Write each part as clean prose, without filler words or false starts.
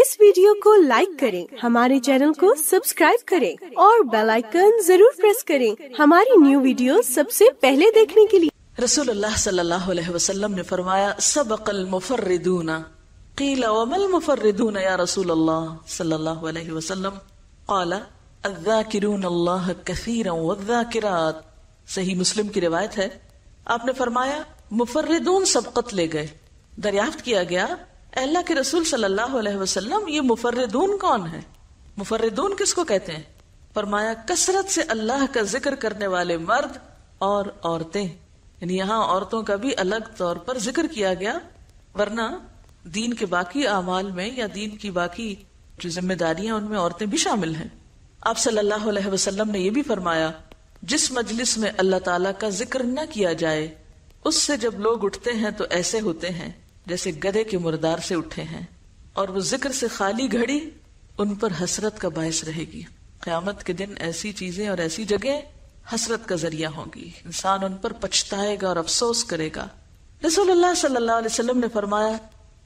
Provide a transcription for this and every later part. इस वीडियो को लाइक करें, हमारे चैनल को सब्सक्राइब करें और बेल आइकन जरूर प्रेस करें हमारी न्यू वीडियो सबसे पहले देखने के लिए। रसूलुल्लाह सल्लल्लाहु अलैहि वसल्लम ने फरमाया, सबक़ल मुफ़र्रिदूना। क़ील वमल मुफ़र्रिदूना या रसूलुल्लाह सल्लल्लाहु अलैहि वसल्लम। क़ाल अज़्ज़ाकिरून अल्लाह कसीरन वज़्ज़ाकिरात। सही मुस्लिम की रिवायत है। आपने फरमाया मुफ़र्रिदून सबक़त ले गए। दरियाफ्त किया गया, अल्लाह के रसूल सल्लल्लाहु अलैहि वसल्लम, ये मुफर्रिदून कौन है? मुफर्रिदून किसको कहते हैं? फरमाया कसरत से अल्लाह का जिक्र करने वाले मर्द और औरतें। यानी यहाँ औरतों का भी अलग तौर पर जिक्र किया गया, वरना दीन के बाकी अमाल में या दीन की बाकी जो जिम्मेदारियां उनमें औरतें भी शामिल हैं। आप सल्लल्लाहु अलैहि वसल्लम ने यह भी फरमाया, जिस मजलिस में अल्लाह ताला का जिक्र न किया जाए उससे जब लोग उठते हैं तो ऐसे होते हैं जैसे गधे के मुर्दार से उठे हैं, और वो जिक्र से खाली घड़ी उन पर हसरत का बायस रहेगी। क़यामत के दिन ऐसी चीजें और ऐसी जगह हसरत का जरिया होंगी, इंसान उन पर पछताएगा और अफसोस करेगा। रसूलुल्लाह सल्लल्लाहु अलैहि वसल्लम ने फरमाया,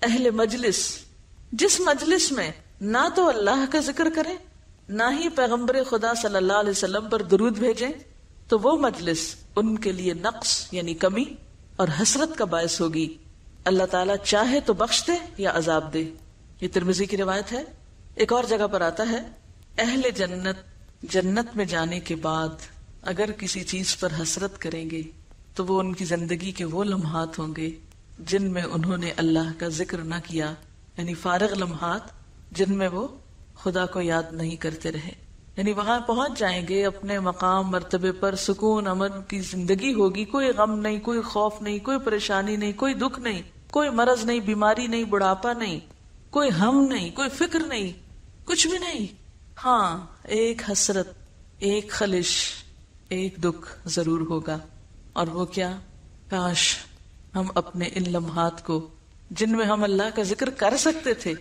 अहले मजलिस, जिस मजलिस में ना तो अल्लाह का जिक्र करें ना ही पैगम्बर खुदा सल्लल्लाहु अलैहि वसल्लम पर दुरूद भेजें तो वो मजलिस उनके लिए नक्स यानी कमी और हसरत का बायस होगी। अल्लाह ताला चाहे तो बख्श दे या अजाब दे। ये तिरमिजी की रिवायत है। एक और जगह पर आता है, अहले जन्नत जन्नत में जाने के बाद अगर किसी चीज पर हसरत करेंगे तो वो उनकी जिंदगी के वो लम्हात होंगे जिनमें उन्होंने अल्लाह का जिक्र ना किया, यानी फारग लम्हात जिनमें वो खुदा को याद नहीं करते रहे। यानी वहां पहुंच जाएंगे, अपने मकाम मरतबे पर सुकून अमन की जिंदगी होगी, कोई गम नहीं, कोई खौफ नहीं, कोई परेशानी नहीं, कोई दुख नहीं, कोई मरज नहीं, बीमारी नहीं, बुढ़ापा नहीं, कोई हम नहीं, कोई फिक्र नहीं, कुछ भी नहीं। हाँ, एक हसरत, एक खलिश, एक दुख जरूर होगा, और वो क्या? काश हम अपने इन लम्हात को जिनमें हम अल्लाह का जिक्र कर सकते थे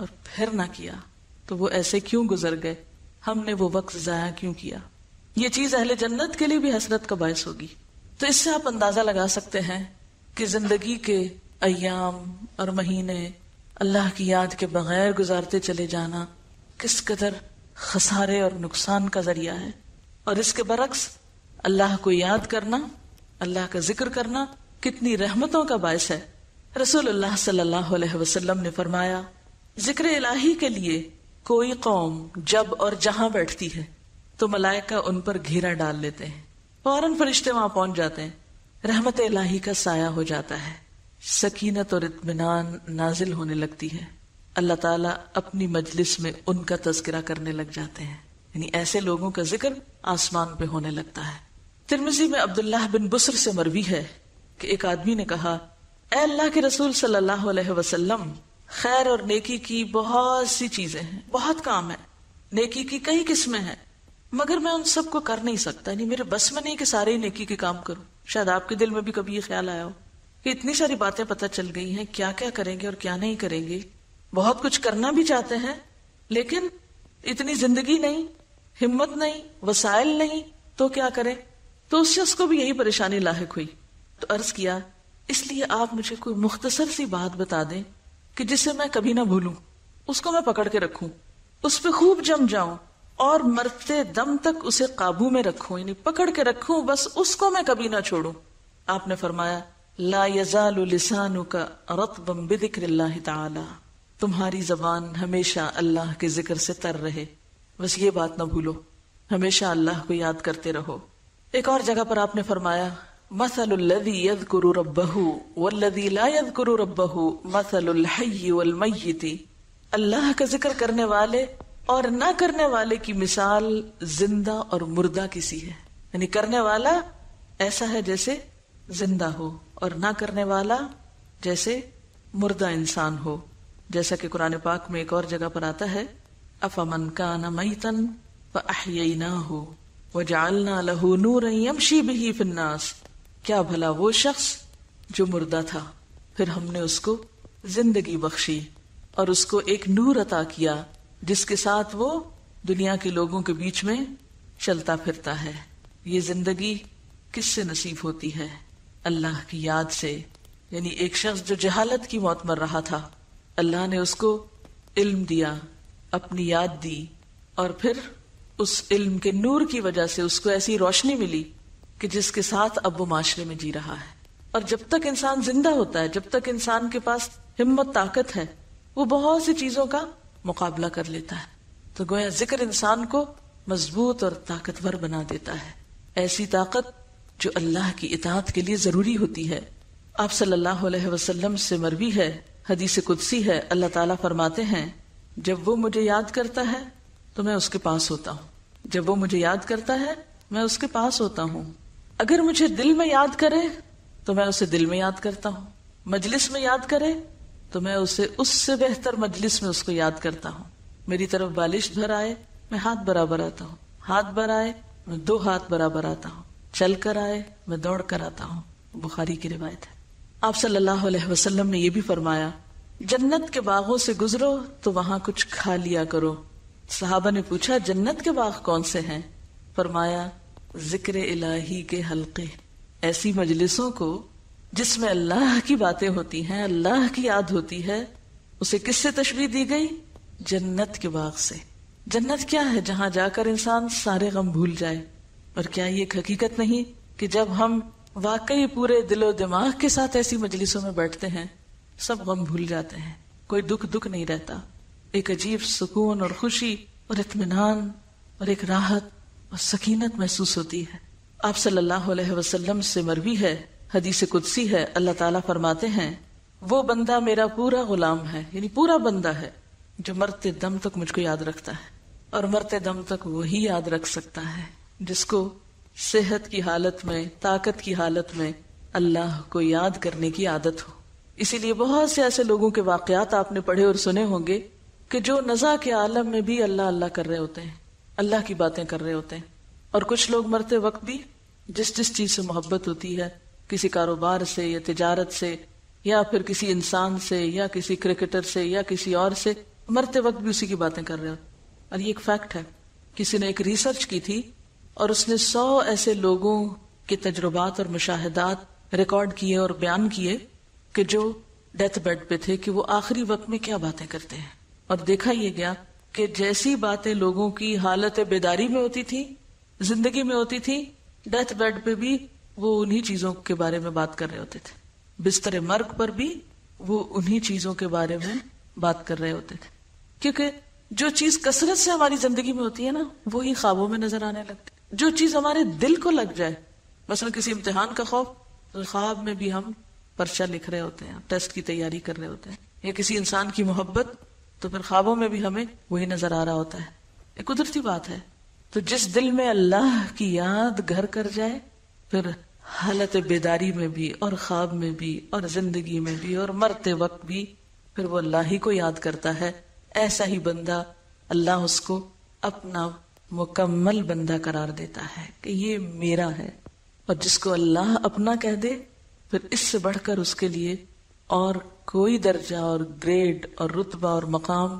और फिर ना किया तो वो ऐसे क्यों गुजर गए, हमने वो वक्त जाया क्यों किया। ये चीज अहले जन्नत के लिए भी हसरत का बायस होगी। तो इससे आप अंदाजा लगा सकते हैं कि जिंदगी के अय्याम और महीने अल्लाह की याद के बगैर गुजारते चले जाना किस कदर खसारे और नुकसान का जरिया है। और इसके बरक्स अल्लाह को याद करना, अल्लाह का जिक्र करना कितनी रहमतों का बायस है। रसूलुल्लाह सल्लल्लाहु अलैहि वसल्लम ने फरमाया, जिक्र इलाही के लिए कोई कौम जब और जहां बैठती है तो मलाइका उन पर घेरा डाल लेते हैं, फौरन फरिश्ते वहां पहुंच जाते हैं, रहमत इलाही का साया हो जाता है, सकीनत और इत्मीनान नाजिल होने लगती है। अल्लाह ताला अपनी मजलिस में उनका तज़किरा करने लग जाते हैं, यानी ऐसे लोगों का जिक्र आसमान पे होने लगता है। तिरमिज़ी में अब्दुल्लाह बिन बुसर से मरवी है कि एक आदमी ने कहा, ऐ अल्लाह के रसूल सल्लल्लाहु अलैहि वसल्लम, खैर और नेकी की बहुत सी चीजें हैं, बहुत काम है, नेकी की कई किस्में हैं, मगर मैं उन सबको कर नहीं सकता, यानी मेरे बस में नहीं कि सारे ही नेकी के काम करूं। शायद आपके दिल में भी कभी ये ख्याल आया हो कि इतनी सारी बातें पता चल गई हैं, क्या क्या करेंगे और क्या नहीं करेंगे, बहुत कुछ करना भी चाहते हैं लेकिन इतनी जिंदगी नहीं, हिम्मत नहीं, वसाइल नहीं, तो क्या करें। तो उससे उसको भी यही परेशानी लाहिक हुई। तो अर्ज किया, इसलिए आप मुझे कोई मुख्तसर सी बात बता दें कि जिसे मैं कभी ना भूलूं, उसको मैं पकड़ के रखूं, उस पर खूब जम जाऊं और मरते दम तक उसे काबू में रखूं, यानी पकड़ के रखूं, बस उसको मैं कभी ना छोड़ूं। आपने फरमाया, ला यज़ालु लिसानुका रत्बन बिज़िक्रिल्लाहि ताला। तुम्हारी जबान हमेशा अल्लाह के जिक्र से तर रहे, बस ये बात ना भूलो, हमेशा अल्लाह को याद करते रहो। एक और जगह पर आपने फरमाया, मसलुल्लज़ी यज़कुरु रब्बहु वल्लज़ी ला यज़कुरु रब्बहु मसलुल हय्यि वल मय्यिति। अल्लाह का जिक्र करने वाले और ना करने वाले की मिसाल जिंदा और मुर्दा की सी है, यानी करने वाला ऐसा है जैसे जिंदा हो और ना करने वाला जैसे मुर्दा इंसान हो। जैसा कि कुरान पाक में एक और जगह पर आता है, अफमन कान मैतन फअहयैनाहु वजअलना लहू नूरन यमशी बिही फिन्नास। क्या भला वो शख्स जो मुर्दा था फिर हमने उसको जिंदगी बख्शी और उसको एक नूर अता किया जिसके साथ वो दुनिया के लोगों के बीच में चलता फिरता है। ये जिंदगी किससे नसीब होती है? अल्लाह की याद से। यानी एक शख्स जो जहालत की मौत मर रहा था, अल्लाह ने उसको इल्म दिया, अपनी याद दी, और फिर उस इल्म के नूर की वजह से उसको ऐसी रोशनी मिली कि जिसके साथ अब वो माशरे में जी रहा है। और जब तक इंसान जिंदा होता है, जब तक इंसान के पास हिम्मत ताकत है, वो बहुत सी चीजों का मुकाबला कर लेता है। तो गोया जिक्र इंसान को मजबूत और ताकतवर बना देता है, ऐसी ताकत जो अल्लाह की इताअत के लिए जरूरी होती है। आप सल्लल्लाहु अलैहि वसल्लम से मरवी है, हदीस कुदसी है, अल्लाह ताला फरमाते हैं, जब वो मुझे याद करता है तो मैं उसके पास होता हूँ, जब वो मुझे याद करता है मैं उसके पास होता हूँ, अगर मुझे दिल में याद करे तो मैं उसे दिल में याद करता हूँ, मजलिस में याद करे तो मैं उसे उससे बेहतर मजलिस में उसको याद करता हूँ, मेरी तरफ बालिश भर आए मैं हाथ बराबर आता हूँ, हाथ भर आए मैं दो हाथ बराबर आता हूँ, चल कर आए मैं दौड़ कर आता हूँ। बुखारी की रिवायत है। आप सल्लल्लाहु अलैहि वसल्लम ने यह भी फरमाया, जन्नत के बागों से गुजरो तो वहां कुछ खा लिया करो। सहाबा ने पूछा, जन्नत के बाग कौन से हैं? फरमाया, जिक्र इलाही के हलके, ऐसी मजलिसों को जिसमें अल्लाह की बातें होती हैं, अल्लाह की याद होती है। उसे किससे तशबीह दी गई? जन्नत के बाग से। जन्नत क्या है? जहां जाकर इंसान सारे गम भूल जाए। और क्या ये एक हकीकत नहीं कि जब हम वाकई पूरे दिलो दिमाग के साथ ऐसी मजलिसों में बैठते हैं, सब गम भूल जाते हैं, कोई दुख नहीं रहता, एक अजीब सुकून और खुशी और इत्मीनान और एक राहत और सकीनत महसूस होती है। आप सल्लल्लाहु अलैहि वसल्लम से मरवी है, हदीस कुदसी है, अल्लाह ताला फरमाते हैं, वो बंदा मेरा पूरा गुलाम है, यानी पूरा बंदा है जो मरते दम तक मुझको याद रखता है, और मरते दम तक वही याद रख सकता है जिसको सेहत की हालत में, ताकत की हालत में अल्लाह को याद करने की आदत हो। इसीलिए बहुत से ऐसे लोगों के वाकयात आपने पढ़े और सुने होंगे कि जो नज़ा के आलम में भी अल्लाह अल्लाह कर रहे होते हैं, अल्लाह की बातें कर रहे होते हैं। और कुछ लोग मरते वक्त भी जिस जिस चीज से मोहब्बत होती है, किसी कारोबार से या तिजारत से या फिर किसी इंसान से या किसी क्रिकेटर से या किसी और से, मरते वक्त भी उसी की बातें कर रहे होते हैं। और ये एक फैक्ट है। किसी ने एक रिसर्च की थी और उसने 100 ऐसे लोगों के तजुर्बात और मुशाहदात रिकॉर्ड किए और बयान किए कि जो डेथ बेड पे थे कि वो आखिरी वक्त में क्या बातें करते हैं। और देखा ये गया कि जैसी बातें लोगों की हालत बेदारी में होती थी, जिंदगी में होती थी, डेथ बेड पे भी वो उन्हीं चीजों के बारे में बात कर रहे होते थे, बिस्तर मर्ग पर भी वो उन्हीं चीजों के बारे में बात कर रहे होते थे। क्योंकि जो चीज कसरत से हमारी जिंदगी में होती है ना, वो ही ख्वाबों में नजर आने लगती। जो चीज हमारे दिल को लग जाए, मसलन किसी इम्तिहान का खौफ, तो ख्वाब में भी हम पर्चा लिख रहे होते हैं, टेस्ट की तैयारी कर रहे होते हैं, या किसी इंसान की मोहब्बत, तो फिर ख्वाबों में भी हमें वही नजर आ रहा होता है। एक कुदरती बात है। तो जिस दिल में अल्लाह की याद घर कर जाए, फिर हालत बेदारी में भी और ख्वाब में भी और जिंदगी में भी और मरते वक्त भी फिर वो अल्लाह ही को याद करता है। ऐसा ही बंदा अल्लाह उसको अपना मुकम्मल बंदा करार देता है कि ये मेरा है। और जिसको अल्लाह अपना कह दे, फिर इससे बढ़कर उसके लिए और कोई दर्जा और ग्रेड और रुतबा और मकाम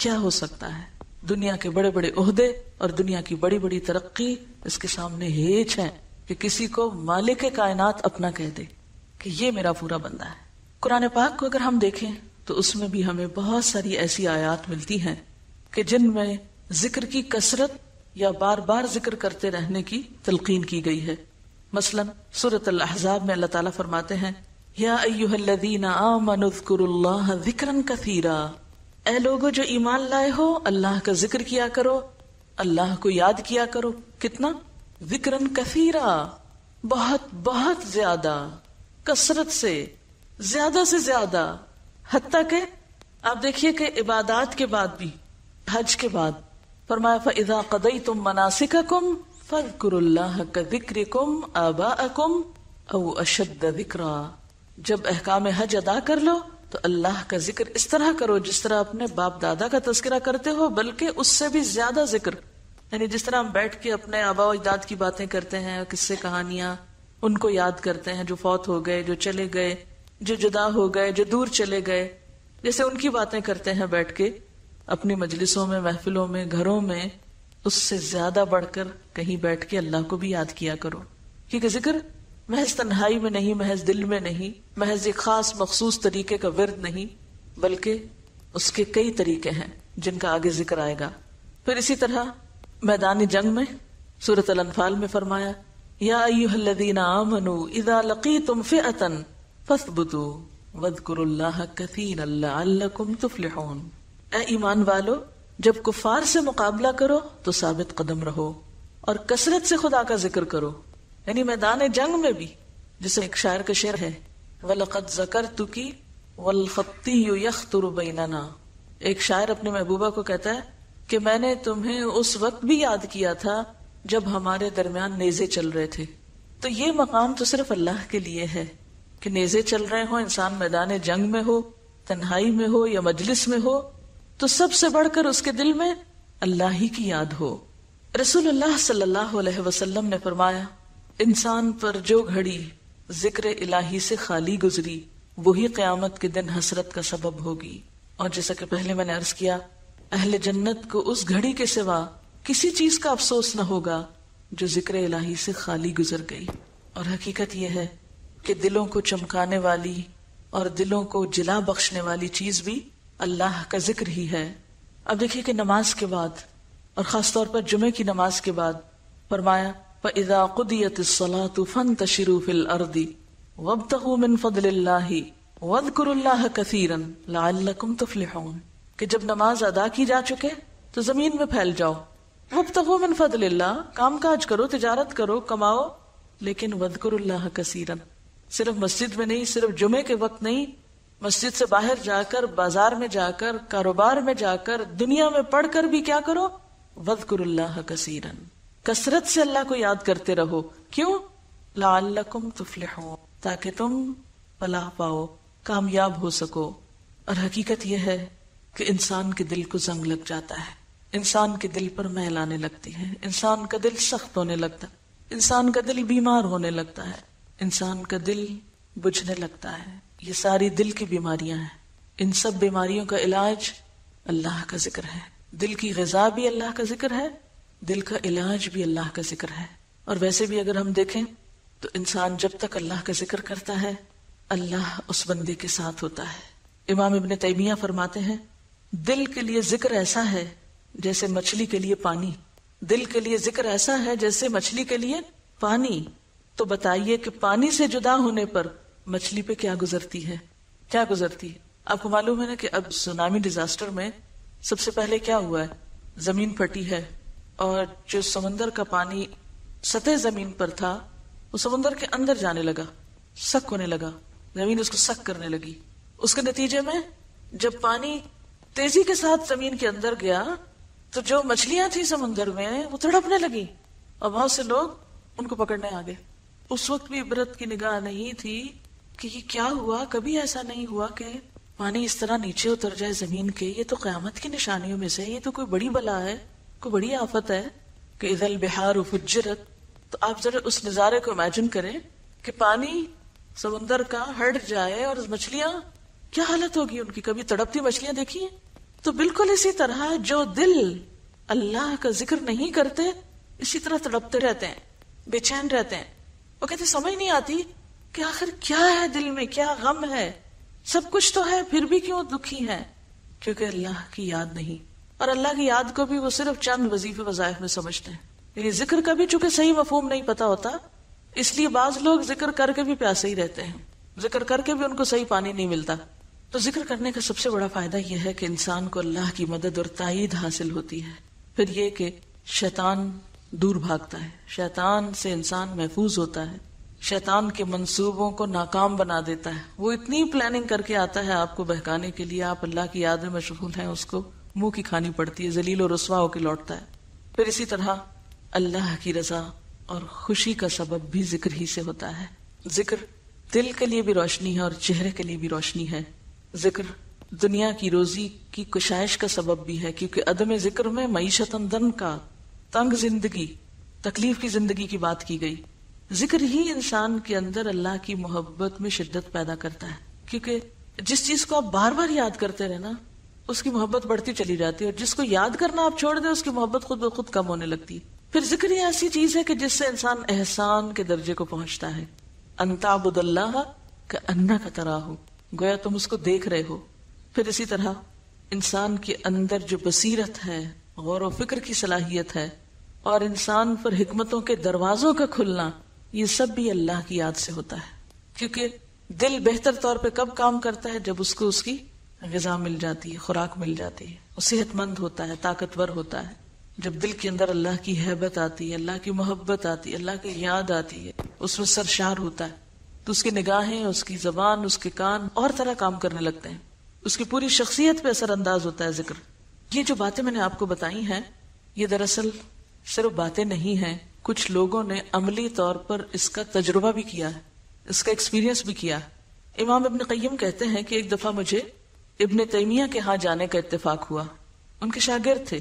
क्या हो सकता है। दुनिया के बड़े बड़े ओहदे और दुनिया की बड़ी बड़ी तरक्की इसके सामने हेच है कि किसी को मालिक कायनात अपना कह दे कि ये मेरा पूरा बंदा है। कुरान पाक को अगर हम देखें तो उसमें भी हमें बहुत सारी ऐसी आयात मिलती हैं कि जिनमें जिक्र की कसरत या बार बार जिक्र करते रहने की तलकीन की गई है। मसलन सूरत अल-अहज़ाब में अल्लाह ताला फरमाते हैं, या अय्युहल्लज़ीना आमनुज़्कुरुल्लाह ज़िक्रन कसीरा, ऐ लोगो जो ईमान लाए हो अल्लाह का जिक्र किया करो, अल्लाह को याद किया करो। कितना? ज़िक्रन कसीरा, बहुत बहुत ज्यादा, कसरत से, ज्यादा से ज्यादा। हत्ता के आप देखिए कि इबादात के बाद भी, हज के बाद फरमाया, फ़इज़ा क़दैतुम मनासिककुम फ़ज़्कुरुल्लाह कज़िक्रिकुम आबाअकुम अव अशद्द ज़िक्रा, जब अहकाम हज अदा कर लो तो अल्लाह का जिक्र इस तरह करो जिस तरह अपने बाप दादा का तज़किरा करते हो, बल्कि उससे भी ज्यादा जिक्र। यानी जिस तरह हम बैठ के अपने आबा अजदाद की बातें करते हैं, किस्से कहानियां, उनको याद करते हैं जो फौत हो गए, जो चले गए, जो जुदा हो गए, जो दूर चले गए, जैसे उनकी बातें करते हैं बैठ के अपनी मजलिसों में, महफिलों में, घरों में, उससे ज्यादा बढ़कर कहीं बैठ के अल्लाह को भी याद किया करो। क्योंकि जिक्र महज तन्हाई में नहीं, महज दिल में नहीं, महज एक खास मखसूस तरीके का विर्द नहीं, बल्कि उसके कई तरीके हैं जिनका आगे जिक्र आएगा। फिर इसी तरह मैदानी जंग में सूरत अल-अनफाल में फरमाया, या अय्युहल्लज़ीना आमनू इज़ा लक़ीतुम फ़िअतन फ़स्बुतू वज़्कुरुल्लाह कसीरन लअल्लकुम तुफ़्लिहून। ऐ ईमान वालो, जब कुफार से मुकाबला करो तो साबित कदम रहो और कसरत से खुदा का जिक्र करो, यानी मैदान जंग में भी। जिसमें एक शायर का शेर है, वलक़द ज़करतुकी वल्ख़त्तियु यख़्तुरु बैनना। एक शायर अपने महबूबा को कहता है कि मैंने तुम्हें उस वक्त भी याद किया था जब हमारे दरमियान नेज़े चल रहे थे। तो ये मकाम तो सिर्फ अल्लाह के लिए है कि नेज़े चल रहे हो, इंसान मैदान जंग में हो, तन्हाई में हो या मजलिस में हो, तो सबसे बढ़कर उसके दिल में अल्लाह ही की याद हो। रसूलुल्लाह सल्लल्लाहु अलैहि वसल्लम ने फरमाया, इंसान पर जो घड़ी जिक्र इलाही से खाली गुजरी वही क़यामत के दिन हसरत का सबब होगी। और जैसा कि पहले मैंने अर्ज किया, अहले जन्नत को उस घड़ी के सिवा किसी चीज का अफसोस न होगा जो जिक्र इलाही से खाली गुजर गई। और हकीकत यह है कि दिलों को चमकाने वाली और दिलों को जिला बख्शने वाली चीज भी अल्लाह का जिक्र ही है। अब देखिए कि नमाज के बाद और खास तौर पर जुमे की नमाज के बाद फरमाया, फ़इज़ा क़ुदियतिस सलातु फ़न्तशिरू फ़िल अर्दि वब्तग़ू मिन फ़द्लिल्लाहि वज़्कुरुल्लाह कसीरन लअल्लकुम तुफ़्लिहून। कि जब नमाज अदा की जा चुके तो जमीन में फैल जाओ, वब्तगू मिन फदलिल्लाह, काम काज करो, तिजारत करो, कमाओ, लेकिन वज़्कुरुल्लाह कसीरन, सिर्फ मस्जिद में नहीं, सिर्फ जुमे के वक्त नहीं, मस्जिद से बाहर जाकर, बाजार में जाकर, कारोबार में जाकर, दुनिया में पढ़कर भी क्या करो, वज़्कुरुल्लाह कसीरन, कसरत से अल्लाह को याद करते रहो। क्यों? लअल्लकुम तुफ़्लिहून, ताकि तुम फलाह पाओ, कामयाब हो सको। और हकीकत यह है कि इंसान के दिल को जंग लग जाता है, इंसान के दिल पर मैल आने लगती है, इंसान का दिल सख्त होने लगता है, इंसान का दिल बीमार होने लगता है, इंसान का दिल बुझने लगता है। ये सारी दिल की बीमारियां हैं। इन सब बीमारियों का इलाज अल्लाह का जिक्र है। दिल की ग़िज़ा भी अल्लाह का जिक्र है, दिल का इलाज भी अल्लाह का जिक्र है। और वैसे भी अगर हम देखें तो इंसान जब तक अल्लाह का जिक्र करता है, अल्लाह उस बंदे के साथ होता है। इमाम इब्न तैमिया फरमाते हैं, दिल के लिए जिक्र ऐसा है जैसे मछली के लिए पानी। दिल के लिए जिक्र ऐसा है जैसे मछली के लिए पानी। तो बताइए कि पानी से जुदा होने पर मछली पे क्या गुजरती है, क्या गुजरती है? आपको मालूम है ना कि अब सुनामी डिजास्टर में सबसे पहले क्या हुआ है, जमीन फटी है और जो समुंदर का पानी सतह जमीन पर था वो समुंदर के अंदर जाने लगा, सक होने लगा, जमीन उसको सक करने लगी। उसके नतीजे में जब पानी तेजी के साथ जमीन के अंदर गया तो जो मछलियां थी समुद्र में वो तड़पने लगी और बहुत से लोग उनको पकड़ने आ गए। उस वक्त भी इबरत की निगाह नहीं थी कि ये क्या हुआ, कभी ऐसा नहीं हुआ कि पानी इस तरह नीचे उतर जाए जमीन के। ये तो क़यामत की निशानियों में से, ये तो कोई बड़ी बला है, कोई बड़ी आफत है कि इदल बिहार फुज्जरत। तो आप जरा उस नज़ारे को इमेजिन करें कि पानी समुंदर का हट जाए और मछलियां, क्या हालत होगी उनकी। कभी तड़पती मछलियां देखी है? तो बिल्कुल इसी तरह जो दिल अल्लाह का जिक्र नहीं करते इसी तरह तड़पते रहते हैं, बेचैन रहते हैं। वो कहते समझ नहीं आती कि आखिर क्या है दिल में, क्या गम है, सब कुछ तो है फिर भी क्यों दुखी है? क्योंकि अल्लाह की याद नहीं। और अल्लाह की याद को भी वो सिर्फ चंद वजीफे वजायफ में समझते हैं, यानी जिक्र का भी चूंकि सही मफहूम नहीं पता होता, इसलिए बाज लोग जिक्र करके भी प्यासे ही रहते हैं, जिक्र करके भी उनको सही पानी नहीं मिलता। तो जिक्र करने का सबसे बड़ा फायदा यह है कि इंसान को अल्लाह की मदद और तायीद हासिल होती है। फिर यह कि शैतान दूर भागता है, शैतान से इंसान महफूज होता है, शैतान के मंसूबों को नाकाम बना देता है। वो इतनी प्लानिंग करके आता है आपको बहकाने के लिए, आप अल्लाह की याद में मशगूल हैं, उसको मुंह की खानी पड़ती है, जलील और रुस्वा होकर लौटता है। फिर इसी तरह अल्लाह की रजा और खुशी का सबब भी जिक्र ही से होता है। जिक्र दिल के लिए भी रोशनी है और चेहरे के लिए भी रोशनी है। जिक्र दुनिया की रोजी की कुशाइश का सबब भी है, क्योंकि अदम जिक्र में मईशतन दन का, तंग जिंदगी, तकलीफ की जिंदगी की बात की गई। जिक्र ही इंसान के अंदर अल्लाह की मोहब्बत में शिद्दत पैदा करता है, क्योंकि जिस चीज को आप बार बार याद करते रहे ना, उसकी मोहब्बत बढ़ती चली जाती है, और जिसको याद करना आप छोड़ दें उसकी मोहब्बत खुद ब खुद कम होने लगती है। फिर जिक्र ही ऐसी चीज है कि जिससे इंसान एहसान के दर्जे को पहुंचता है। अंताबुदल्लाह का अन्ना का तराहू, गोया तुम उसको देख रहे हो। फिर इसी तरह इंसान के अंदर जो बसीरत है, गौर व फिक्र की सलाहियत है और इंसान पर हिकमतों के दरवाजों का खुलना, ये सब भी अल्लाह की याद से होता है। क्योंकि दिल बेहतर तौर पे कब काम करता है, जब उसको उसकी ग़िज़ा मिल जाती है, खुराक मिल जाती है, वो सेहतमंद होता है, ताकतवर होता है। जब दिल के अंदर अल्लाह की हैबत आती है, अल्लाह की मोहब्बत आती है, अल्लाह की याद आती है, उसमें सरशार होता है, तो उसकी निगाहें, उसकी जबान, उसके कान और तरह काम करने लगते हैं। उसकी पूरी शख्सियत पे असरअंदाज होता है जिक्र। ये जो बातें मैंने आपको बताई हैं, ये दरअसल सिर्फ बातें नहीं हैं, कुछ लोगों ने अमली तौर पर इसका तजुर्बा भी किया है, इसका एक्सपीरियंस भी किया। इमाम इब्न क़य्यम कहते हैं कि एक दफ़ा मुझे इब्न तैमिया के यहाँ जाने का इत्तेफाक हुआ। उनके शागिर्द थे।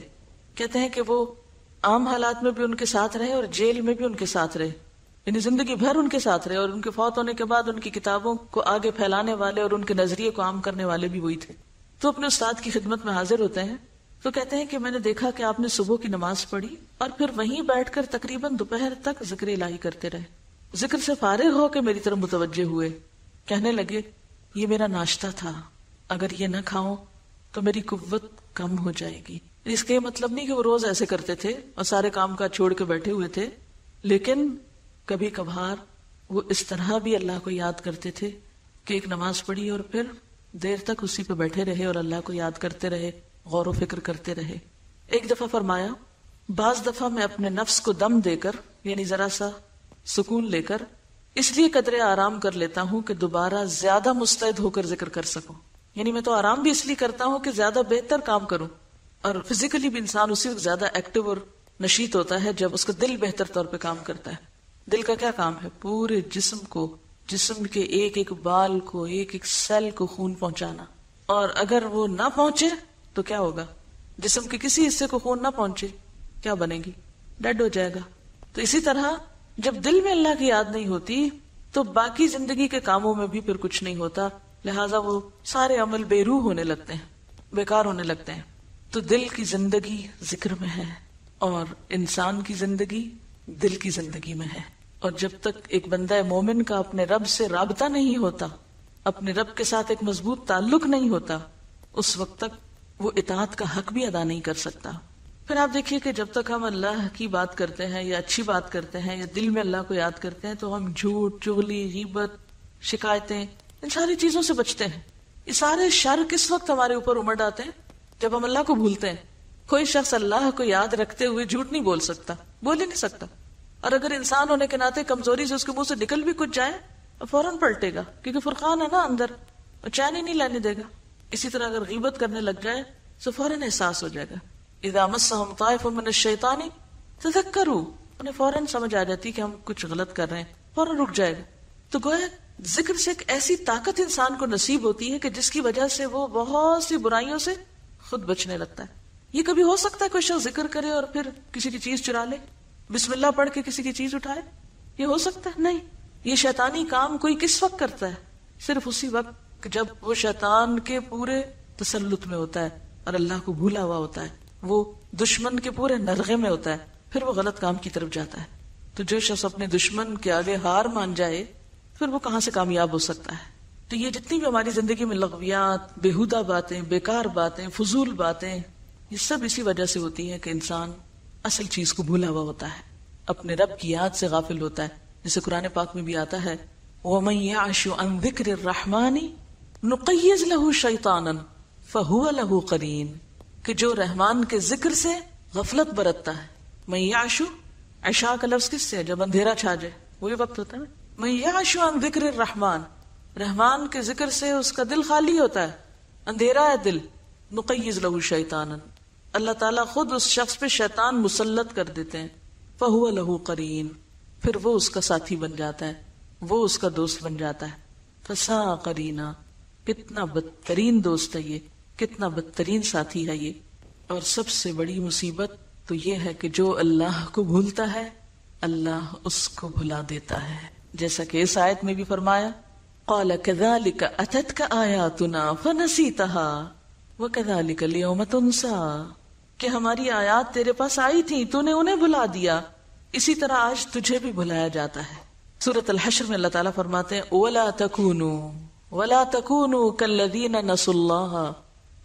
कहते हैं कि वो आम हालात में भी उनके साथ रहे और जेल में भी उनके साथ रहे, यानी जिंदगी भर उनके साथ रहे। और उनके फौत होने के बाद उनकी किताबों को आगे फैलाने वाले और उनके नजरिए को आम करने वाले भी वही थे। तो अपने उस्ताद की खिदमत में हाजिर होते हैं तो कहते हैं कि मैंने देखा कि आपने सुबह की नमाज पढ़ी और फिर वहीं बैठकर तकरीबन दोपहर तक जिक्र इलाही करते रहे। जिक्र से फारिग होकर मेरी तरफ मुतवज्जे हुए, कहने लगे ये मेरा नाश्ता था, अगर ये ना खाऊं तो मेरी कुव्वत कम हो जाएगी। इसके मतलब नहीं कि वो रोज ऐसे करते थे और सारे काम काज छोड़ के बैठे हुए थे, लेकिन कभी कभार वो इस तरह भी अल्लाह को याद करते थे कि एक नमाज पढ़ी और फिर देर तक उसी पे बैठे रहे और अल्लाह को याद करते रहे, गौर व फिक्र करते रहे। एक दफा फरमाया, बाज दफा मैं अपने नफ्स को दम देकर, यानी जरा सा सुकून लेकर, इसलिए कदरे आराम कर लेता हूँ कि दोबारा ज्यादा मुस्तैद होकर जिक्र कर सकूं। यानी मैं तो आराम भी इसलिए करता हूँ कि ज्यादा बेहतर काम करूँ। और फिजिकली भी इंसान उसी वक्त ज्यादा एक्टिव और नशीत होता है जब उसका दिल बेहतर तौर पर काम करता है। दिल का क्या काम है? पूरे जिस्म को, जिस्म के एक एक बाल को, एक एक सेल को खून पहुंचाना। और अगर वो ना पहुंचे तो क्या होगा? जिस्म के किसी हिस्से को खून ना पहुंचे, क्या बनेगी? डेड हो जाएगा। तो इसी तरह जब दिल में अल्लाह की याद नहीं होती तो बाकी जिंदगी के कामों में भी फिर कुछ नहीं होता, लिहाजा वो सारे अमल बेरूह होने लगते हैं, बेकार होने लगते हैं। तो दिल की जिंदगी जिक्र में है और इंसान की जिंदगी दिल की जिंदगी में है। और जब तक एक बंदा मोमिन का अपने रब से राबता नहीं होता, अपने रब के साथ एक मजबूत ताल्लुक नहीं होता, उस वक्त तक वो इताअत का हक भी अदा नहीं कर सकता। फिर आप देखिए कि जब तक हम अल्लाह की बात करते हैं या अच्छी बात करते हैं या दिल में अल्लाह को याद करते हैं तो हम झूठ, चुगली, गीबत, शिकायतें, इन सारी चीजों से बचते हैं। ये सारे शर किस वक्त हमारे ऊपर उमड़ आते हैं? जब हम अल्लाह को भूलते हैं। कोई शख्स अल्लाह को याद रखते हुए झूठ नहीं बोल सकता, बोल ही नहीं सकता। और अगर इंसान होने के नाते कमजोरी से उसके मुंह से निकल भी कुछ जाए तो फौरन पलटेगा, क्योंकि फुरकान है ना अंदर, और चैन ही नहीं लाने देगा। इसी तरह अगर गीबत करने लग जाए तो फौरन एहसास हो जाएगा। इज़ा मस्सहुम ताइफुम मिन अश-शैतान तज़क्करू, उन्हें फौरन समझ आ जाती कि हम कुछ गलत कर रहे हैं, फौरन रुक जाएगा। तो गोया जिक्र से एक ऐसी ताकत इंसान को नसीब होती है कि जिसकी वजह से वो बहुत सी बुराइयों से खुद बचने लगता है। ये कभी हो सकता है कोई शख्स जिक्र करे और फिर किसी की चीज चुरा ले, बिस्मिल्लाह पढ़ के किसी की चीज उठाए? ये हो सकता है? नहीं। ये शैतानी काम कोई किस वक्त करता है? सिर्फ उसी वक्त जब वो शैतान के पूरे तसल्लुत में होता है और अल्लाह को भूला हुआ होता है, वो दुश्मन के पूरे नरगे में होता है, फिर वो गलत काम की तरफ जाता है। तो जो शख्स अपने दुश्मन के आगे हार मान जाए फिर वो कहाँ से कामयाब हो सकता है? तो ये जितनी भी हमारी जिंदगी में लग़वियात, बेहुदा बातें, बेकार बातें, फजूल बातें, ये सब इसी वजह से होती है कि इंसान असल चीज को भूला हुआ होता है, अपने रब की याद से गाफिल होता है। जैसे कुरान पाक में भी आता है, वमन यअश अन ज़िक्रिर रहमानी नुक़य्यिज़ लहू शैतानन फ़हुव लहू क़रीन, कि जो रहमान के जिक्र से गफलत बरतता है। मन यअश, अशा का लफ्ज़ किससे? जब अंधेरा छा जाए, वही वक्त होता है ना। मन यअश अन ज़िक्रिर रहमान, रहमान के जिक्र से उसका दिल खाली होता है, अंधेरा है दिल। नुक़य्यिज़ लहू शैतानन, अल्लाह ताला खुद उस शख्स पे शैतान मुसल्लत कर देते हैं। फहुव लहू करीन, फिर वो उसका साथी बन जाता है, वो उसका दोस्त बन जाता है। फसा करीना, कितना बदतरीन दोस्त है ये, कितना बदतरीन साथी है ये। और सबसे बड़ी मुसीबत तो ये है कि जो अल्लाह को भूलता है अल्लाह उसको भुला देता है। जैसा कि इस आयत में भी फरमाया, क़ाल कज़ालिका अततक आयातुना फ़नसीतहा वकज़ालिका अल-यौम तुनसा, कि हमारी आयात तेरे पास आई थी, तूने उन्हें भुला दिया, इसी तरह आज तुझे भी भुलाया जाता है। सूरत अल-हश्र में अल्लाह ताला फरमाते हैं, वला तकूनू कल्लज़ीना नसुल्लाह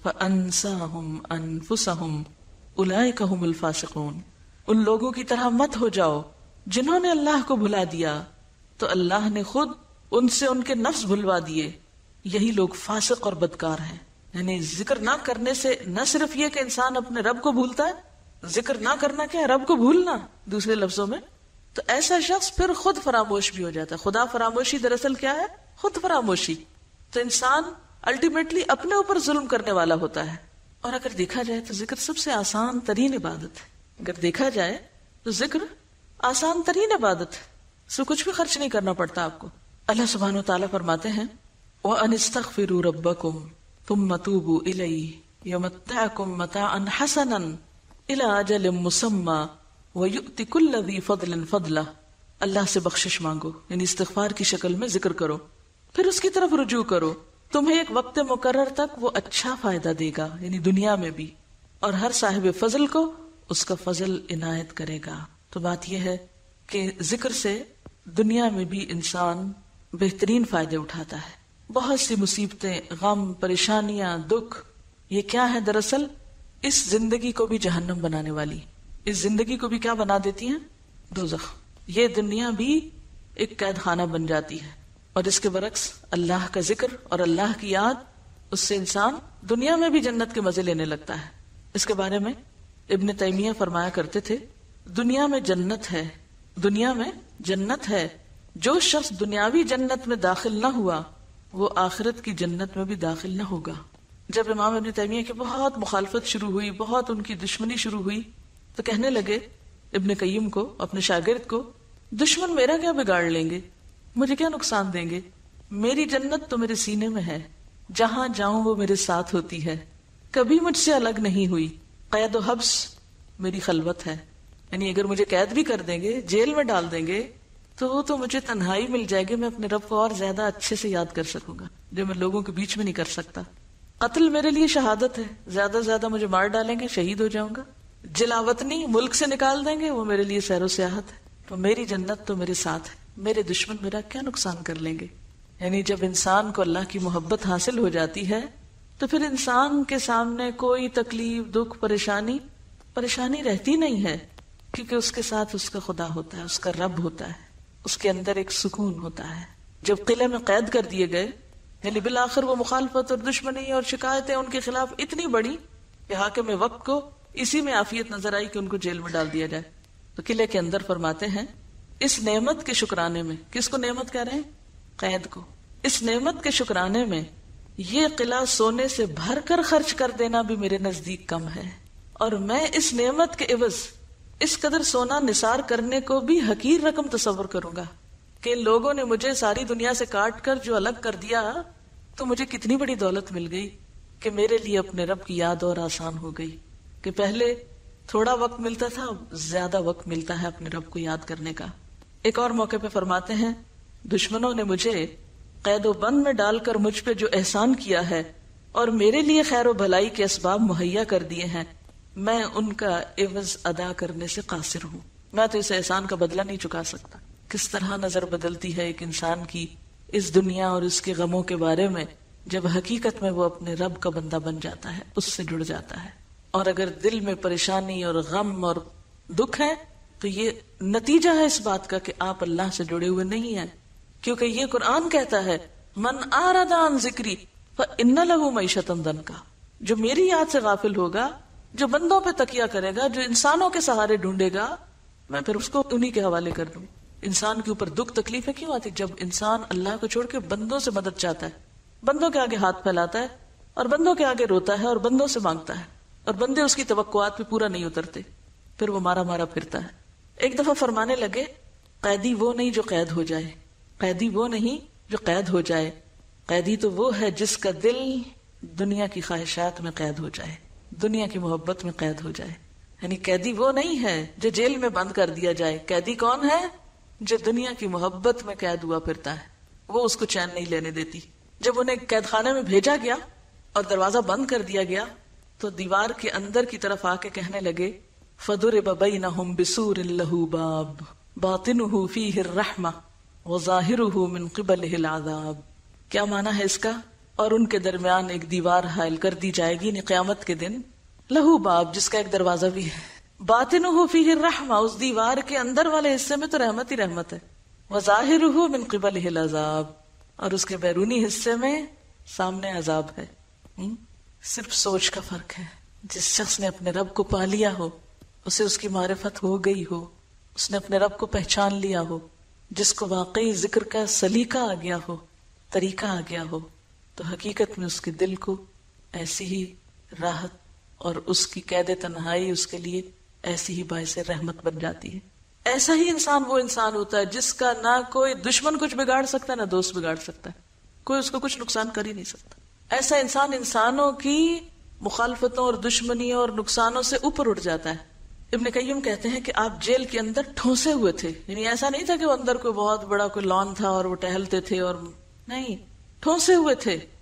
फअनसाहुम अनफुसहुम उलाइका हुमुल फासिकून। उन लोगों की तरह मत हो जाओ जिन्होंने अल्लाह को भुला दिया तो अल्लाह ने खुद उनसे उनके नफ्स भुलवा दिए, यही लोग फासिक और बदकार हैं। यानी जिक्र ना करने से न सिर्फ ये कि इंसान अपने रब को भूलता है, जिक्र ना करना क्या है, रब को भूलना दूसरे लफ्जों में, तो ऐसा शख्स फिर खुद फरामोश भी हो जाता है। खुदा फरामोशी दरअसल क्या है, खुद फरामोशी। तो इंसान अल्टीमेटली अपने ऊपर जुल्म करने वाला होता है। और अगर देखा जाए तो जिक्र सबसे आसान तरीन इबादत है। अगर देखा जाए तो जिक्र आसान तरीन इबादत है, सो कुछ भी खर्च नहीं करना पड़ता आपको। अल्लाह सुब्हानहू तआला फरमाते हैं वअनस्तगफिरू रब्बकुम थुम्मा तूबू इलैहि यमत्तअकुम मताअन हसनन इला अजलिम मुसम्मा वयुति कुल्ल ज़ी फदलिन फदला। अल्लाह से बख्शिश मांगो, यानी इस्तिगफार की शक्ल में जिक्र करो, फिर उसकी तरफ रुजू करो, तुम्हें एक वक्त मुकर्रर तक वो अच्छा फायदा देगा, यानी दुनिया में भी, और हर साहिब फजल को उसका फजल इनायत करेगा। तो बात यह है कि जिक्र से दुनिया में भी इंसान बेहतरीन फायदे उठाता है। बहुत सी मुसीबतें, गम, परेशानियां, दुख, ये क्या है दरअसल, इस जिंदगी को भी जहन्नम बनाने वाली, इस जिंदगी को भी क्या बना देती है, दोज़ख। ये दुनिया भी एक कैद खाना बन जाती है। और इसके बरक्स अल्लाह का जिक्र और अल्लाह की याद, उससे इंसान दुनिया में भी जन्नत के मजे लेने लगता है। इसके बारे में इब्न तैमिया फरमाया करते थे, दुनिया में जन्नत है, दुनिया में जन्नत है, जो शख्स दुनियावी जन्नत में दाखिल न हुआ वो आखिरत की जन्नत में भी दाखिल न होगा। जब इमाम इब्न तैमिया की बहुत मुखालफत शुरू हुई, बहुत उनकी दुश्मनी शुरू हुई, तो कहने लगे इब्न कय्यूम को, अपने शागिर्द को, दुश्मन मेरा क्या बिगाड़ लेंगे, मुझे क्या नुकसान देंगे, मेरी जन्नत तो मेरे सीने में है, जहां जाऊं वो मेरे साथ होती है, कभी मुझसे अलग नहीं हुई, कैद व हब्स मेरी खलवत है। यानी अगर मुझे कैद भी कर देंगे, जेल में डाल देंगे, तो वो तो मुझे तन्हाई मिल जाएगी, मैं अपने रब को और ज्यादा अच्छे से याद कर सकूंगा जो मैं लोगों के बीच में नहीं कर सकता। कत्ल मेरे लिए शहादत है, ज्यादा से ज्यादा मुझे मार डालेंगे, शहीद हो जाऊंगा। जिलावतनी, मुल्क से निकाल देंगे, वो मेरे लिए सैरो सियाहत है। तो मेरी जन्नत तो मेरे साथ है, मेरे दुश्मन मेरा क्या नुकसान कर लेंगे। यानी जब इंसान को अल्लाह की मोहब्बत हासिल हो जाती है तो फिर इंसान के सामने कोई तकलीफ, दुख, परेशानी परेशानी रहती नहीं है, क्योंकि उसके साथ उसका खुदा होता है, उसका रब होता है, उसके अंदर एक सुकून होता है। जब किले में कैद कर दिए गए, यानी बिल आखिर वो मुखालफत और दुश्मनी और शिकायतें उनके खिलाफ इतनी बड़ी कि हाकिम वक्त को इसी में आफियत नजर आई कि उनको जेल में डाल दिया जाए। तो किले के अंदर फरमाते हैं, इस नेमत के शुक्राने में, किसको नेमत कह रहे हैं, कैद को, इस नेमत के शुक्राने में ये किला सोने से भरकर खर्च कर देना भी मेरे नजदीक कम है, और मैं इस नेमत के इवज इस कदर सोना निसार करने को भी हकीर रकम तसव्वुर करूंगा कि लोगों ने मुझे सारी दुनिया से काट कर जो अलग कर दिया तो मुझे कितनी बड़ी दौलत मिल गई कि मेरे लिए अपने रब की याद और आसान हो गई। कि पहले थोड़ा वक्त मिलता था, अब ज्यादा वक्त मिलता है अपने रब को याद करने का। एक और मौके पे फरमाते हैं, दुश्मनों ने मुझे कैदो बंद में डालकर मुझ पे जो एहसान किया है और मेरे लिए खैर व भलाई के असबाब मुहैया कर दिए हैं, मैं उनका एवज अदा करने से कासिर हूँ, मैं तो इस एहसान का बदला नहीं चुका सकता। किस तरह नजर बदलती है एक इंसान की इस दुनिया और इसके गमों के बारे में, जब हकीकत में वो अपने रब का बंदा बन जाता है, उससे जुड़ जाता है। और अगर दिल में परेशानी और गम और दुख है तो ये नतीजा है इस बात का कि आप अल्लाह से जुड़े हुए नहीं हैं, क्योंकि ये कुरान कहता है, मन आरदा अन जिक्री फइन्ना लहू मैशतन दनका। जो मेरी याद से गाफिल होगा, जो बंदों पे तकिया करेगा, जो इंसानों के सहारे ढूंढेगा, मैं फिर उसको उन्हीं के हवाले कर दूं। इंसान के ऊपर दुख तकलीफें क्यों आती, जब इंसान अल्लाह को छोड़ के बंदों से मदद चाहता है, बंदों के आगे हाथ फैलाता है और बंदों के आगे रोता है और बंदों से मांगता है और बंदे उसकी तवक्कुआत पे पूरा नहीं उतरते, फिर वो मारा मारा फिरता है। एक दफा फरमाने लगे, कैदी वो नहीं जो कैद हो जाए, कैदी वो नहीं जो कैद हो जाए, कैदी तो वो है जिसका दिल दुनिया की ख्वाहिशात में कैद हो जाए, दुनिया की मोहब्बत में कैद हो जाए। यानी कैदी वो नहीं है जो जेल में बंद कर दिया जाए, कैदी कौन है, जो दुनिया की मोहब्बत में कैद हुआ फिरता है, वो उसको चैन नहीं लेने देती। जब उन्हें कैद खाने में भेजा गया और दरवाजा बंद कर दिया गया तो दीवार के अंदर की तरफ आके कहने लगे, फदुरिबा बैनहुम बिसूरिन लहू बाब बातिनुहु फीहि रहमा वज़ाहिरुहु मिन क़िबलिहि अल-अज़ाब। क्या माना है इसका, और उनके दरमियान एक दीवार हायल कर दी जाएगी क़यामत के दिन। लहू बाब, जिसका एक दरवाजा भी है। बातिनुहु फीहि रहमा, उस दीवार के अंदर वाले हिस्से में तो रहमत ही रहमत है। वज़ाहिरुहु मिन क़िबलिहिल अज़ाब, और उसके बैरूनी हिस्से में सामने अजाब है। सिर्फ सोच का फर्क है। जिस शख्स ने अपने रब को पा लिया हो, उसे उसकी मारिफत हो गई हो, उसने अपने रब को पहचान लिया हो, जिसको वाकई जिक्र का सलीका आ गया हो, तरीका आ गया हो, तो हकीकत में उसके दिल को ऐसी ही राहत और उसकी कैद तन्हाई उसके लिए ऐसी ही बायस रहमत बन जाती है। ऐसा ही इंसान वो इंसान होता है जिसका ना कोई दुश्मन कुछ बिगाड़ सकता है, ना दोस्त बिगाड़ सकता है, कोई उसको कुछ नुकसान कर ही नहीं सकता। ऐसा इंसान इंसानों की मुखालफतों और दुश्मनियों और नुकसानों से ऊपर उठ जाता है। इब्न कय्यूम कहते हैं कि आप जेल के अंदर ठोसे हुए थे, यानी ऐसा नहीं था कि वो अंदर कोई बहुत बड़ा कोई लॉन था और वो टहलते थे और नहीं, ठोसे हुए थे।